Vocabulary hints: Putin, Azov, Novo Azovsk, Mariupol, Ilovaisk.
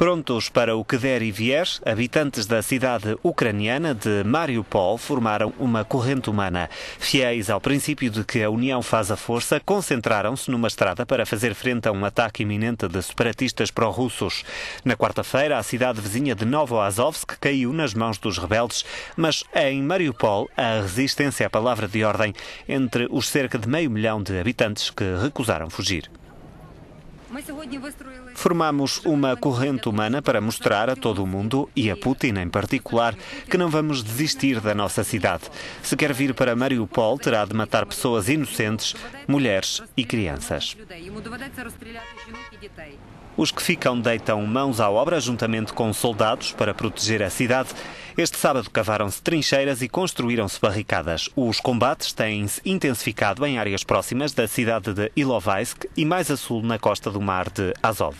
Prontos para o que der e vier, habitantes da cidade ucraniana de Mariupol formaram uma corrente humana. Fiéis ao princípio de que a união faz a força, concentraram-se numa estrada para fazer frente a um ataque iminente de separatistas pró-russos. Na quarta-feira, a cidade vizinha de Novo Azovsk caiu nas mãos dos rebeldes, mas em Mariupol a resistência é a palavra de ordem entre os cerca de 500 mil de habitantes que recusaram fugir. Formamos uma corrente humana para mostrar a todo o mundo, e a Putin em particular, que não vamos desistir da nossa cidade. Se quer vir para Mariupol, terá de matar pessoas inocentes, mulheres e crianças. Os que ficam deitam mãos à obra juntamente com soldados para proteger a cidade. Este sábado cavaram-se trincheiras e construíram-se barricadas. Os combates têm-se intensificado em áreas próximas da cidade de Ilovaisk e mais a sul na costa do mar de Azov.